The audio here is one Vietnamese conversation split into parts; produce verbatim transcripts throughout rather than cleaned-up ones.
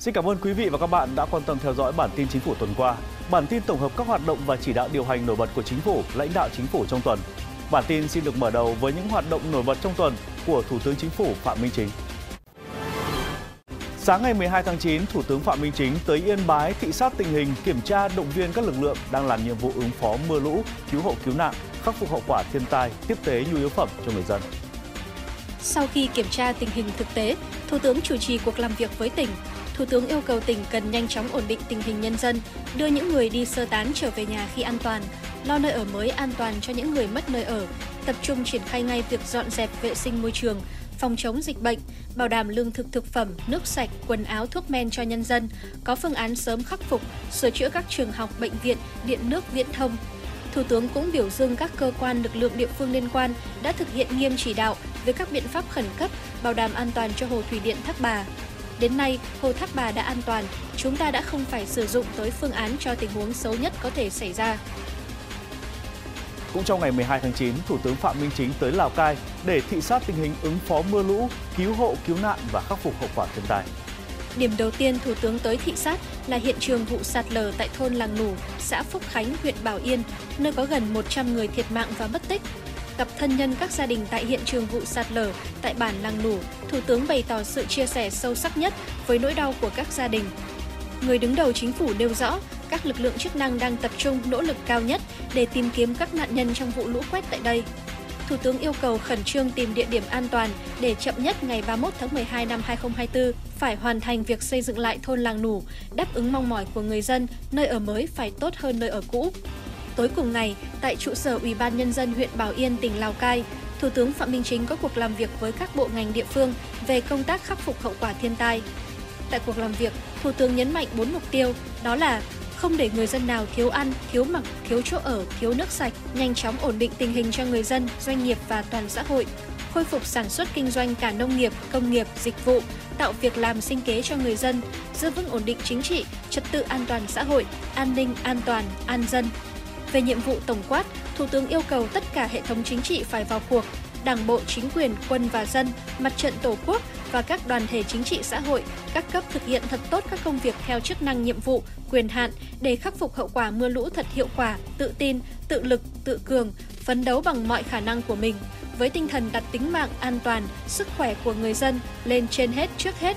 Xin cảm ơn quý vị và các bạn đã quan tâm theo dõi bản tin chính phủ tuần qua. Bản tin tổng hợp các hoạt động và chỉ đạo điều hành nổi bật của chính phủ, lãnh đạo chính phủ trong tuần. Bản tin xin được mở đầu với những hoạt động nổi bật trong tuần của Thủ tướng Chính phủ Phạm Minh Chính. Sáng ngày mười hai tháng chín, Thủ tướng Phạm Minh Chính tới Yên Bái thị sát tình hình, kiểm tra động viên các lực lượng đang làm nhiệm vụ ứng phó mưa lũ, cứu hộ cứu nạn, khắc phục hậu quả thiên tai, tiếp tế nhu yếu phẩm cho người dân. Sau khi kiểm tra tình hình thực tế, Thủ tướng chủ trì cuộc làm việc với tỉnh. Thủ tướng yêu cầu tỉnh cần nhanh chóng ổn định tình hình nhân dân, đưa những người đi sơ tán trở về nhà khi an toàn, lo nơi ở mới an toàn cho những người mất nơi ở, tập trung triển khai ngay việc dọn dẹp vệ sinh môi trường, phòng chống dịch bệnh, bảo đảm lương thực thực phẩm, nước sạch, quần áo, thuốc men cho nhân dân, có phương án sớm khắc phục, sửa chữa các trường học, bệnh viện, điện nước, viễn thông. Thủ tướng cũng biểu dương các cơ quan lực lượng địa phương liên quan đã thực hiện nghiêm chỉ đạo về các biện pháp khẩn cấp, bảo đảm an toàn cho hồ thủy điện Thác Bà. Đến nay, hồ Thác Bà đã an toàn, chúng ta đã không phải sử dụng tới phương án cho tình huống xấu nhất có thể xảy ra. Cũng trong ngày mười hai tháng chín, Thủ tướng Phạm Minh Chính tới Lào Cai để thị sát tình hình ứng phó mưa lũ, cứu hộ, cứu nạn và khắc phục hậu quả thiên tai. Điểm đầu tiên Thủ tướng tới thị sát là hiện trường vụ sạt lở tại thôn Làng Nủ, xã Phúc Khánh, huyện Bảo Yên, nơi có gần một trăm người thiệt mạng và mất tích. Gặp thân nhân các gia đình tại hiện trường vụ sạt lở tại bản Làng Nủ, Thủ tướng bày tỏ sự chia sẻ sâu sắc nhất với nỗi đau của các gia đình. Người đứng đầu chính phủ nêu rõ, các lực lượng chức năng đang tập trung nỗ lực cao nhất để tìm kiếm các nạn nhân trong vụ lũ quét tại đây. Thủ tướng yêu cầu khẩn trương tìm địa điểm an toàn để chậm nhất ngày ba mươi mốt tháng mười hai năm hai nghìn không trăm hai mươi tư phải hoàn thành việc xây dựng lại thôn Làng Nủ, đáp ứng mong mỏi của người dân, nơi ở mới phải tốt hơn nơi ở cũ. Tối cùng ngày, tại trụ sở Ủy ban Nhân dân huyện Bảo Yên, tỉnh Lào Cai, Thủ tướng Phạm Minh Chính có cuộc làm việc với các bộ ngành địa phương về công tác khắc phục hậu quả thiên tai. Tại cuộc làm việc, Thủ tướng nhấn mạnh bốn mục tiêu, đó là không để người dân nào thiếu ăn, thiếu mặc, thiếu chỗ ở, thiếu nước sạch, nhanh chóng ổn định tình hình cho người dân, doanh nghiệp và toàn xã hội, khôi phục sản xuất kinh doanh cả nông nghiệp, công nghiệp, dịch vụ, tạo việc làm sinh kế cho người dân, giữ vững ổn định chính trị, trật tự an toàn xã hội, an ninh, an toàn, an dân. Về nhiệm vụ tổng quát, Thủ tướng yêu cầu tất cả hệ thống chính trị phải vào cuộc, Đảng bộ, chính quyền, quân và dân, mặt trận Tổ quốc và các đoàn thể chính trị xã hội, các cấp thực hiện thật tốt các công việc theo chức năng nhiệm vụ, quyền hạn để khắc phục hậu quả mưa lũ thật hiệu quả, tự tin, tự lực, tự cường, phấn đấu bằng mọi khả năng của mình, với tinh thần đặt tính mạng, an toàn, sức khỏe của người dân lên trên hết, trước hết.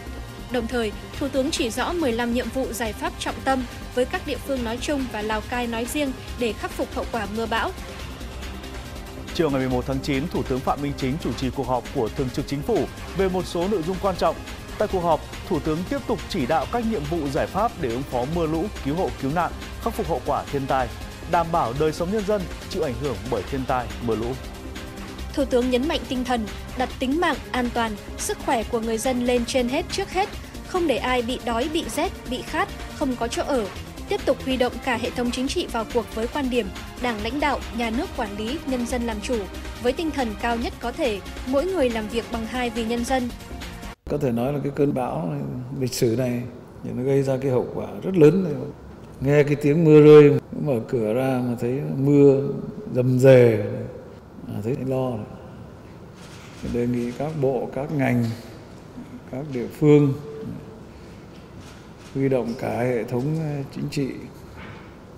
Đồng thời, Thủ tướng chỉ rõ mười lăm nhiệm vụ giải pháp trọng tâm với các địa phương nói chung và Lào Cai nói riêng để khắc phục hậu quả mưa bão. Chiều ngày mười một tháng chín, Thủ tướng Phạm Minh Chính chủ trì cuộc họp của Thường trực Chính phủ về một số nội dung quan trọng. Tại cuộc họp, Thủ tướng tiếp tục chỉ đạo các nhiệm vụ giải pháp để ứng phó mưa lũ, cứu hộ cứu nạn, khắc phục hậu quả thiên tai, đảm bảo đời sống nhân dân chịu ảnh hưởng bởi thiên tai, mưa lũ. Thủ tướng nhấn mạnh tinh thần đặt tính mạng, an toàn, sức khỏe của người dân lên trên hết, trước hết, không để ai bị đói, bị rét, bị khát, không có chỗ ở. Tiếp tục huy động cả hệ thống chính trị vào cuộc với quan điểm Đảng lãnh đạo, nhà nước quản lý, nhân dân làm chủ, với tinh thần cao nhất có thể, mỗi người làm việc bằng hai vì nhân dân. Có thể nói là cái cơn bão này, lịch sử này, nó gây ra cái hậu quả rất lớn. Này. Nghe cái tiếng mưa rơi, mở cửa ra mà thấy mưa rầm rề, thấy lo. Này. Đề nghị các bộ, các ngành, các địa phương, huy động cả hệ thống chính trị,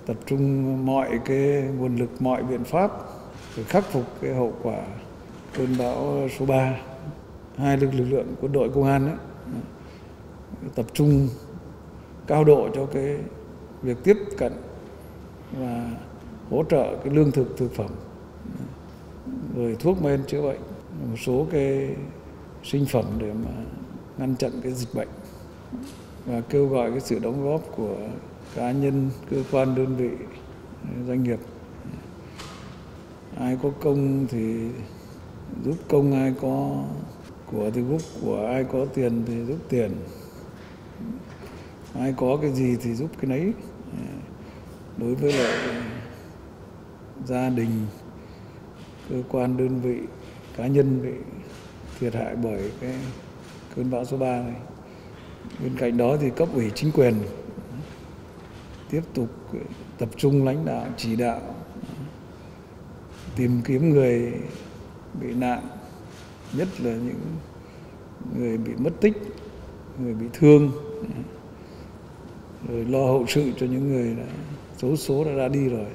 tập trung mọi cái nguồn lực, mọi biện pháp để khắc phục cái hậu quả cơn bão số ba. Hai lực lực lượng quân đội công an ấy, tập trung cao độ cho cái việc tiếp cận và hỗ trợ cái lương thực thực phẩm, rồi thuốc men chữa bệnh, một số cái sinh phẩm để mà ngăn chặn cái dịch bệnh. Và kêu gọi cái sự đóng góp của cá nhân, cơ quan, đơn vị, doanh nghiệp. Ai có công thì giúp công, ai có của thì giúp của, ai có tiền thì giúp tiền. Ai có cái gì thì giúp cái nấy. Đối với lại gia đình, cơ quan, đơn vị, cá nhân bị thiệt hại bởi cái cơn bão số ba này. Bên cạnh đó thì cấp ủy chính quyền tiếp tục tập trung lãnh đạo, chỉ đạo, tìm kiếm người bị nạn, nhất là những người bị mất tích, người bị thương, rồi lo hậu sự cho những người đã số số đã ra đi rồi.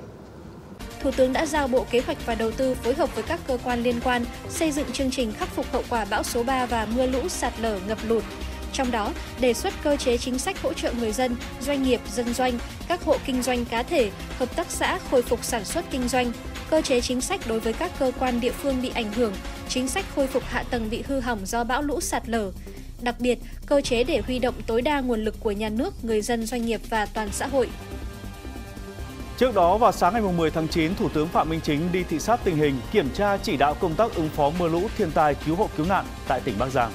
Thủ tướng đã giao Bộ Kế hoạch và Đầu tư phối hợp với các cơ quan liên quan xây dựng chương trình khắc phục hậu quả bão số ba và mưa lũ, sạt lở, ngập lụt. Trong đó, đề xuất cơ chế chính sách hỗ trợ người dân, doanh nghiệp, dân doanh, các hộ kinh doanh cá thể, hợp tác xã khôi phục sản xuất kinh doanh, cơ chế chính sách đối với các cơ quan địa phương bị ảnh hưởng, chính sách khôi phục hạ tầng bị hư hỏng do bão lũ, sạt lở. Đặc biệt, cơ chế để huy động tối đa nguồn lực của nhà nước, người dân, doanh nghiệp và toàn xã hội. Trước đó, vào sáng ngày mười tháng chín, Thủ tướng Phạm Minh Chính đi thị sát tình hình, kiểm tra chỉ đạo công tác ứng phó mưa lũ, thiên tai, cứu hộ cứu nạn tại tỉnh Bắc Giang.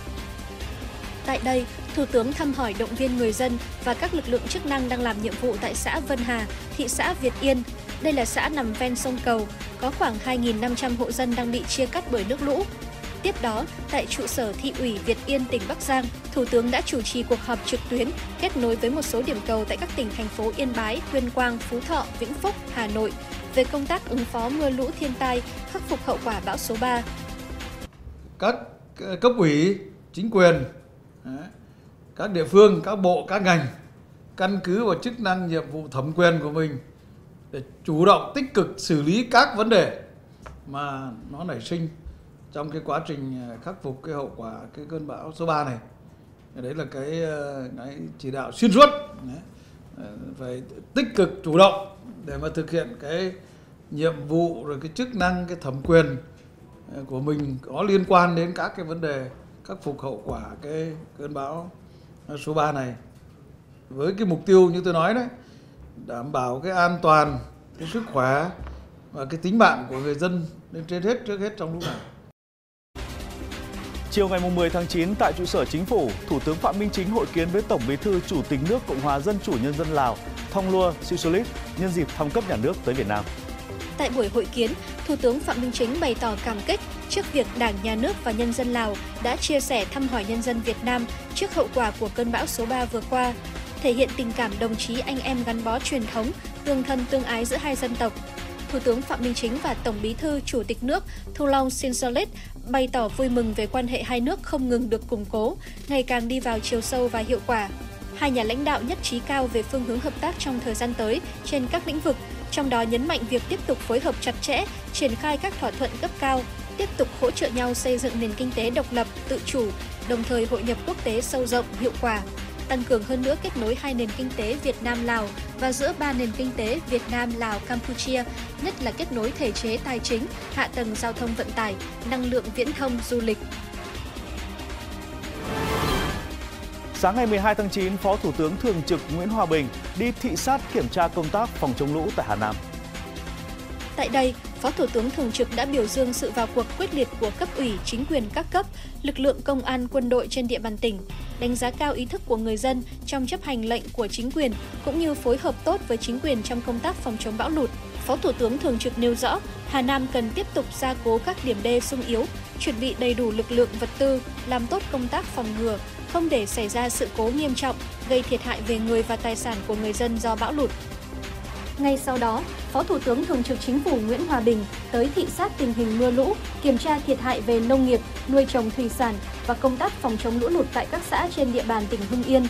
Tại đây, Thủ tướng thăm hỏi, động viên người dân và các lực lượng chức năng đang làm nhiệm vụ tại xã Vân Hà, thị xã Việt Yên. Đây là xã nằm ven sông Cầu, có khoảng hai nghìn năm trăm hộ dân đang bị chia cắt bởi nước lũ. Tiếp đó, tại trụ sở Thị ủy Việt Yên, tỉnh Bắc Giang, Thủ tướng đã chủ trì cuộc họp trực tuyến kết nối với một số điểm cầu tại các tỉnh, thành phố Yên Bái, Tuyên Quang, Phú Thọ, Vĩnh Phúc, Hà Nội về công tác ứng phó mưa lũ, thiên tai, khắc phục hậu quả bão số ba. Các cấp ủy, chính quyền, các địa phương, các bộ, các ngành căn cứ vào chức năng, nhiệm vụ, thẩm quyền của mình để chủ động tích cực xử lý các vấn đề mà nó nảy sinh trong cái quá trình khắc phục cái hậu quả cái cơn bão số ba này. Đấy là cái, cái chỉ đạo xuyên suốt, phải tích cực chủ động để mà thực hiện cái nhiệm vụ rồi cái chức năng, cái thẩm quyền của mình có liên quan đến các cái vấn đề khắc phục hậu quả cái cơn bão số ba này, với cái mục tiêu như tôi nói đấy, đảm bảo cái an toàn, cái sức khỏe và cái tính mạng của người dân lên trên hết, trước hết trong lúc này. Chiều ngày mười tháng chín, tại trụ sở Chính phủ, Thủ tướng Phạm Minh Chính hội kiến với Tổng Bí thư Chủ tịch nước Cộng hòa Dân chủ Nhân dân Lào Thongloun Sisoulith nhân dịp thăm cấp nhà nước tới Việt Nam. Tại buổi hội kiến, Thủ tướng Phạm Minh Chính bày tỏ cảm kích trước việc Đảng, Nhà nước và nhân dân Lào đã chia sẻ thăm hỏi nhân dân Việt Nam trước hậu quả của cơn bão số ba vừa qua, thể hiện tình cảm đồng chí anh em gắn bó truyền thống, tương thân tương ái giữa hai dân tộc. Thủ tướng Phạm Minh Chính và Tổng Bí thư Chủ tịch nước Thongloun Sisoulith bày tỏ vui mừng về quan hệ hai nước không ngừng được củng cố, ngày càng đi vào chiều sâu và hiệu quả. Hai nhà lãnh đạo nhất trí cao về phương hướng hợp tác trong thời gian tới trên các lĩnh vực, trong đó nhấn mạnh việc tiếp tục phối hợp chặt chẽ, triển khai các thỏa thuận cấp cao, tiếp tục hỗ trợ nhau xây dựng nền kinh tế độc lập, tự chủ, đồng thời hội nhập quốc tế sâu rộng, hiệu quả, tăng cường hơn nữa kết nối hai nền kinh tế Việt Nam-Lào và giữa ba nền kinh tế Việt Nam-Lào-Campuchia, nhất là kết nối thể chế tài chính, hạ tầng giao thông vận tải, năng lượng viễn thông, du lịch. Sáng ngày mười hai tháng chín, Phó Thủ tướng Thường trực Nguyễn Hòa Bình đi thị sát kiểm tra công tác phòng chống lũ tại Hà Nam. Tại đây, Phó Thủ tướng Thường trực đã biểu dương sự vào cuộc quyết liệt của cấp ủy, chính quyền các cấp, lực lượng công an, quân đội trên địa bàn tỉnh, đánh giá cao ý thức của người dân trong chấp hành lệnh của chính quyền, cũng như phối hợp tốt với chính quyền trong công tác phòng chống bão lụt. Phó Thủ tướng Thường trực nêu rõ, Hà Nam cần tiếp tục gia cố các điểm đê sung yếu, chuẩn bị đầy đủ lực lượng, vật tư, làm tốt công tác phòng ngừa, không để xảy ra sự cố nghiêm trọng, gây thiệt hại về người và tài sản của người dân do bão lụt. Ngay sau đó, Phó Thủ tướng Thường trực Chính phủ Nguyễn Hòa Bình tới thị sát tình hình mưa lũ, kiểm tra thiệt hại về nông nghiệp, nuôi trồng thủy sản và công tác phòng chống lũ lụt tại các xã trên địa bàn tỉnh Hưng Yên.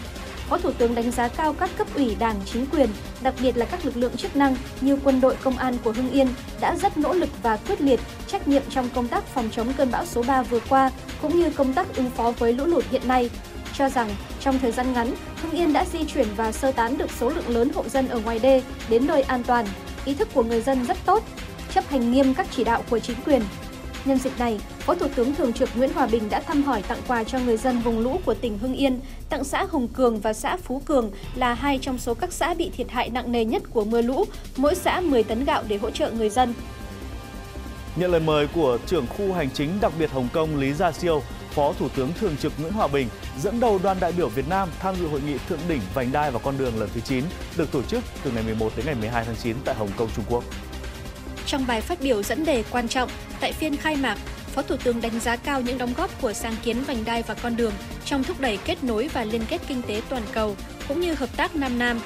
Phó Thủ tướng đánh giá cao các cấp ủy Đảng, chính quyền, đặc biệt là các lực lượng chức năng như quân đội, công an của Hưng Yên đã rất nỗ lực và quyết liệt, trách nhiệm trong công tác phòng chống cơn bão số ba vừa qua, cũng như công tác ứng phó với lũ lụt hiện nay. Cho rằng, trong thời gian ngắn, Hưng Yên đã di chuyển và sơ tán được số lượng lớn hộ dân ở ngoài đê đến nơi an toàn. Ý thức của người dân rất tốt, chấp hành nghiêm các chỉ đạo của chính quyền. Nhân dịp này, Phó Thủ tướng Thường trực Nguyễn Hòa Bình đã thăm hỏi, tặng quà cho người dân vùng lũ của tỉnh Hưng Yên, tặng xã Hùng Cường và xã Phú Cường là hai trong số các xã bị thiệt hại nặng nề nhất của mưa lũ, mỗi xã mười tấn gạo để hỗ trợ người dân. Nhận lời mời của trưởng khu hành chính đặc biệt Hồng Kông Lý Gia Siêu, Phó Thủ tướng Thường trực Nguyễn Hòa Bình dẫn đầu đoàn đại biểu Việt Nam tham dự hội nghị thượng đỉnh Vành đai và Con đường lần thứ chín được tổ chức từ ngày mười một đến ngày mười hai tháng chín tại Hồng Kông, Trung Quốc. Trong bài phát biểu dẫn đề quan trọng tại phiên khai mạc, Phó Thủ tướng đánh giá cao những đóng góp của sáng kiến Vành đai và Con đường trong thúc đẩy kết nối và liên kết kinh tế toàn cầu cũng như hợp tác Nam Nam.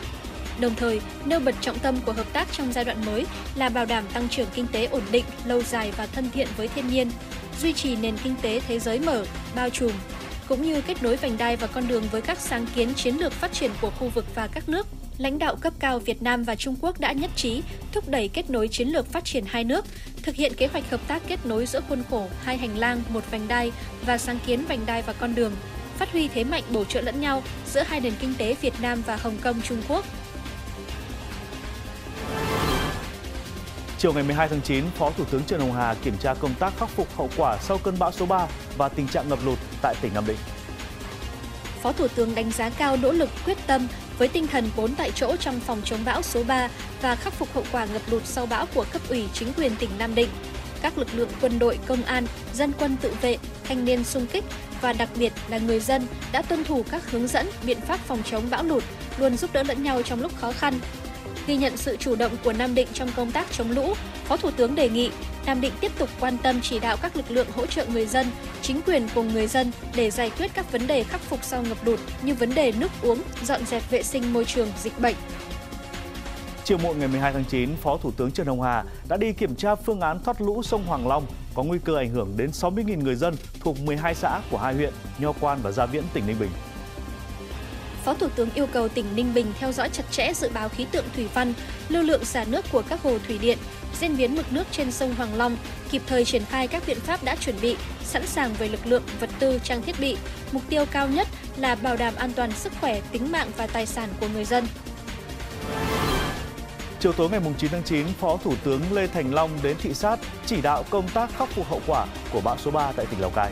Đồng thời, nêu bật trọng tâm của hợp tác trong giai đoạn mới là bảo đảm tăng trưởng kinh tế ổn định, lâu dài và thân thiện với thiên nhiên, duy trì nền kinh tế thế giới mở, bao trùm, cũng như kết nối Vành đai và Con đường với các sáng kiến chiến lược phát triển của khu vực và các nước. lãnh đạo cấp cao Việt Nam và Trung Quốc đã nhất trí thúc đẩy kết nối chiến lược phát triển hai nước, thực hiện kế hoạch hợp tác kết nối giữa khuôn khổ hai hành lang, một vành đai và sáng kiến vành đai và con đường, phát huy thế mạnh bổ trợ lẫn nhau giữa hai nền kinh tế Việt Nam và Hồng Kông, Trung Quốc. Chiều ngày mười hai tháng chín, Phó Thủ tướng Trần Hồng Hà kiểm tra công tác khắc phục hậu quả sau cơn bão số ba và tình trạng ngập lụt tại tỉnh Nam Định. Phó Thủ tướng đánh giá cao nỗ lực, quyết tâm với tinh thần bốn tại chỗ trong phòng chống bão số ba và khắc phục hậu quả ngập lụt sau bão của cấp ủy chính quyền tỉnh Nam Định. Các lực lượng quân đội, công an, dân quân tự vệ, thanh niên xung kích và đặc biệt là người dân đã tuân thủ các hướng dẫn, biện pháp phòng chống bão lụt, luôn giúp đỡ lẫn nhau trong lúc khó khăn. Ghi nhận sự chủ động của Nam Định trong công tác chống lũ, Phó Thủ tướng đề nghị Nam Định tiếp tục quan tâm chỉ đạo các lực lượng hỗ trợ người dân, chính quyền cùng người dân để giải quyết các vấn đề khắc phục sau ngập lụt như vấn đề nước uống, dọn dẹp vệ sinh môi trường, dịch bệnh. Chiều muộn ngày mười hai tháng chín, Phó Thủ tướng Trần Hồng Hà đã đi kiểm tra phương án thoát lũ sông Hoàng Long có nguy cơ ảnh hưởng đến sáu mươi nghìn người dân thuộc mười hai xã của hai huyện Nho Quan và Gia Viễn, tỉnh Ninh Bình. Phó Thủ tướng yêu cầu tỉnh Ninh Bình theo dõi chặt chẽ dự báo khí tượng thủy văn, lưu lượng xả nước của các hồ thủy điện, diễn biến mực nước trên sông Hoàng Long, kịp thời triển khai các biện pháp đã chuẩn bị, sẵn sàng về lực lượng, vật tư, trang thiết bị. Mục tiêu cao nhất là bảo đảm an toàn sức khỏe, tính mạng và tài sản của người dân. Chiều tối ngày mùng chín tháng chín, Phó Thủ tướng Lê Thành Long đến thị sát chỉ đạo công tác khắc phục hậu quả của bão số ba tại tỉnh Lào Cai.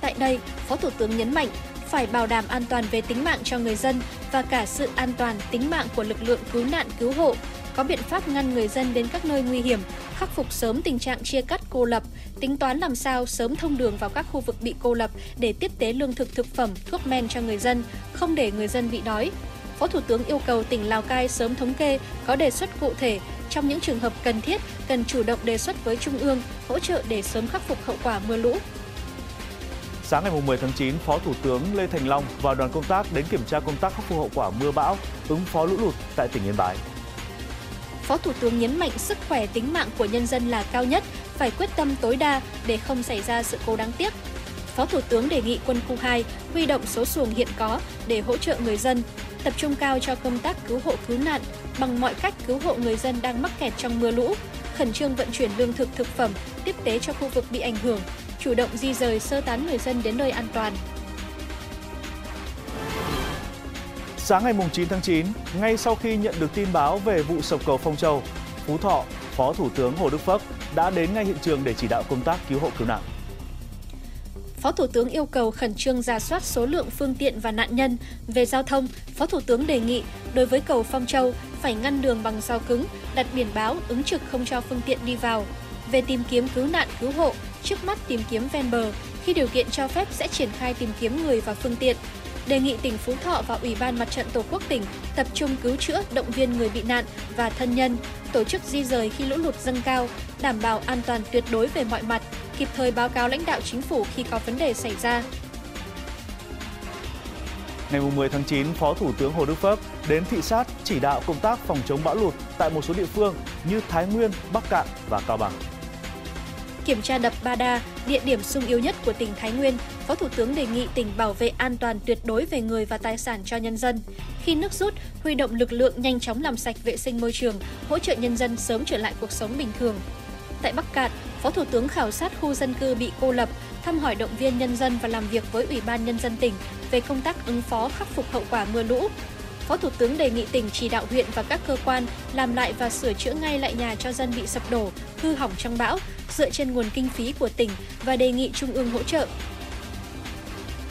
Tại đây, Phó Thủ tướng nhấn mạnh phải bảo đảm an toàn về tính mạng cho người dân và cả sự an toàn tính mạng của lực lượng cứu nạn cứu hộ, có biện pháp ngăn người dân đến các nơi nguy hiểm, khắc phục sớm tình trạng chia cắt cô lập, tính toán làm sao sớm thông đường vào các khu vực bị cô lập để tiếp tế lương thực, thực phẩm, thuốc men cho người dân, không để người dân bị đói. Phó Thủ tướng yêu cầu tỉnh Lào Cai sớm thống kê, có đề xuất cụ thể, trong những trường hợp cần thiết, cần chủ động đề xuất với Trung ương, hỗ trợ để sớm khắc phục hậu quả mưa lũ. Sáng ngày mười tháng chín, Phó Thủ tướng Lê Thành Long và đoàn công tác đến kiểm tra công tác khắc phục hậu quả mưa bão, ứng phó lũ lụt tại tỉnh Yên Bái. Phó Thủ tướng nhấn mạnh sức khỏe, tính mạng của nhân dân là cao nhất, phải quyết tâm tối đa để không xảy ra sự cố đáng tiếc. Phó Thủ tướng đề nghị quân khu hai huy động số xuồng hiện có để hỗ trợ người dân, tập trung cao cho công tác cứu hộ cứu nạn, bằng mọi cách cứu hộ người dân đang mắc kẹt trong mưa lũ, khẩn trương vận chuyển lương thực, thực phẩm, tiếp tế cho khu vực bị ảnh hưởng, chủ động di rời sơ tán người dân đến nơi an toàn. Sáng ngày mùng chín tháng chín, ngay sau khi nhận được tin báo về vụ sập cầu Phong Châu, Phú Thọ, Phó Thủ tướng Hồ Đức Phớc đã đến ngay hiện trường để chỉ đạo công tác cứu hộ cứu nạn. Phó Thủ tướng yêu cầu khẩn trương rà soát số lượng phương tiện và nạn nhân. Về giao thông, Phó Thủ tướng đề nghị đối với cầu Phong Châu phải ngăn đường bằng rào cứng, đặt biển báo ứng trực không cho phương tiện đi vào. Về tìm kiếm cứu nạn cứu hộ, trước mắt tìm kiếm ven bờ, khi điều kiện cho phép sẽ triển khai tìm kiếm người và phương tiện. Đề nghị tỉnh Phú Thọ và Ủy ban Mặt trận Tổ quốc tỉnh tập trung cứu chữa, động viên người bị nạn và thân nhân, tổ chức di rời khi lũ lụt dâng cao, đảm bảo an toàn tuyệt đối về mọi mặt, kịp thời báo cáo lãnh đạo chính phủ khi có vấn đề xảy ra. Ngày mười tháng chín, Phó Thủ tướng Hồ Đức Phớc đến thị sát chỉ đạo công tác phòng chống bão lụt tại một số địa phương như Thái Nguyên, Bắc Kạn và Cao Bằng. Kiểm tra đập Ba Đa, địa điểm sung yếu nhất của tỉnh Thái Nguyên, Phó Thủ tướng đề nghị tỉnh bảo vệ an toàn tuyệt đối về người và tài sản cho nhân dân. Khi nước rút, huy động lực lượng nhanh chóng làm sạch vệ sinh môi trường, hỗ trợ nhân dân sớm trở lại cuộc sống bình thường. Tại Bắc Kạn, Phó Thủ tướng khảo sát khu dân cư bị cô lập, thăm hỏi động viên nhân dân và làm việc với Ủy ban Nhân dân tỉnh về công tác ứng phó khắc phục hậu quả mưa lũ. Phó Thủ tướng đề nghị tỉnh chỉ đạo huyện và các cơ quan làm lại và sửa chữa ngay lại nhà cho dân bị sập đổ, hư hỏng trong bão, dựa trên nguồn kinh phí của tỉnh và đề nghị Trung ương hỗ trợ.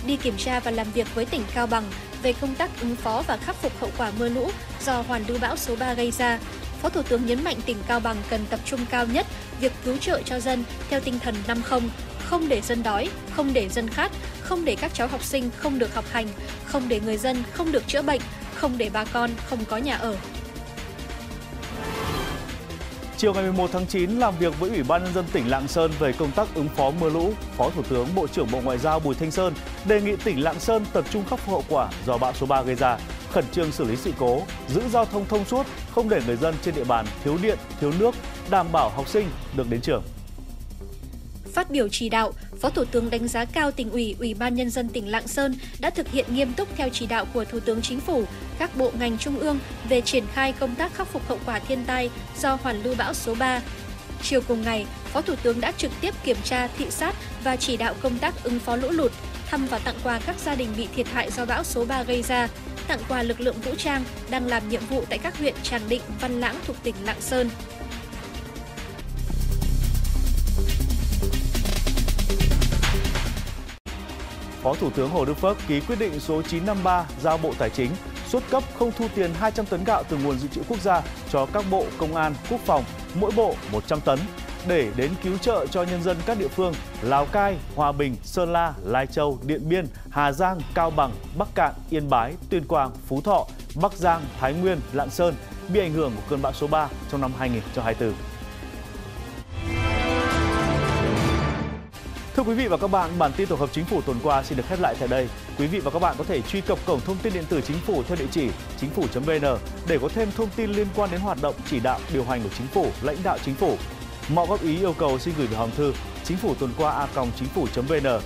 Đi kiểm tra và làm việc với tỉnh Cao Bằng về công tác ứng phó và khắc phục hậu quả mưa lũ do hoàn lưu bão số ba gây ra, Phó Thủ tướng nhấn mạnh tỉnh Cao Bằng cần tập trung cao nhất việc cứu trợ cho dân theo tinh thần năm không, không để dân đói, không để dân khát, không để các cháu học sinh không được học hành, không để người dân không được chữa bệnh, không để bà con không có nhà ở. Chiều ngày mười một tháng chín, làm việc với Ủy ban Nhân dân tỉnh Lạng Sơn về công tác ứng phó mưa lũ, Phó Thủ tướng Bộ trưởng Bộ Ngoại giao Bùi Thanh Sơn đề nghị tỉnh Lạng Sơn tập trung khắc phục hậu quả do bão số ba gây ra, khẩn trương xử lý sự cố, giữ giao thông thông suốt, không để người dân trên địa bàn thiếu điện, thiếu nước, đảm bảo học sinh được đến trường. Phát biểu chỉ đạo, Phó Thủ tướng đánh giá cao tỉnh ủy, Ủy ban Nhân dân tỉnh Lạng Sơn đã thực hiện nghiêm túc theo chỉ đạo của Thủ tướng Chính phủ, các bộ ngành trung ương về triển khai công tác khắc phục hậu quả thiên tai do hoàn lưu bão số ba. Chiều cùng ngày, Phó Thủ tướng đã trực tiếp kiểm tra, thị sát và chỉ đạo công tác ứng phó lũ lụt, thăm và tặng quà các gia đình bị thiệt hại do bão số ba gây ra, tặng quà lực lượng vũ trang đang làm nhiệm vụ tại các huyện Tràng Định, Văn Lãng thuộc tỉnh Lạng Sơn. Phó Thủ tướng Hồ Đức Phớc ký quyết định số chín trăm năm mươi ba giao Bộ Tài chính xuất cấp không thu tiền hai trăm tấn gạo từ nguồn dự trữ quốc gia cho các bộ Công an, Quốc phòng, mỗi bộ một trăm tấn để đến cứu trợ cho nhân dân các địa phương Lào Cai, Hòa Bình, Sơn La, Lai Châu, Điện Biên, Hà Giang, Cao Bằng, Bắc Cạn, Yên Bái, Tuyên Quang, Phú Thọ, Bắc Giang, Thái Nguyên, Lạng Sơn bị ảnh hưởng của cơn bão số ba trong năm hai nghìn không trăm hai mươi tư. Thưa quý vị và các bạn, bản tin tổ hợp Chính phủ tuần qua xin được khép lại tại đây. Quý vị và các bạn có thể truy cập cổng thông tin điện tử Chính phủ theo địa chỉ chính phủ chấm vn để có thêm thông tin liên quan đến hoạt động chỉ đạo điều hành của Chính phủ, lãnh đạo Chính phủ. Mọi góp ý yêu cầu xin gửi về hòm thư chính phủ tuần qua a còng chính phủ chấm vn.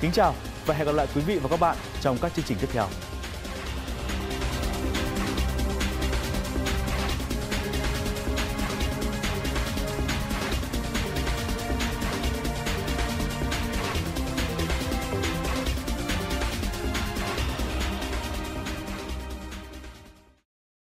Kính chào và hẹn gặp lại quý vị và các bạn trong các chương trình tiếp theo.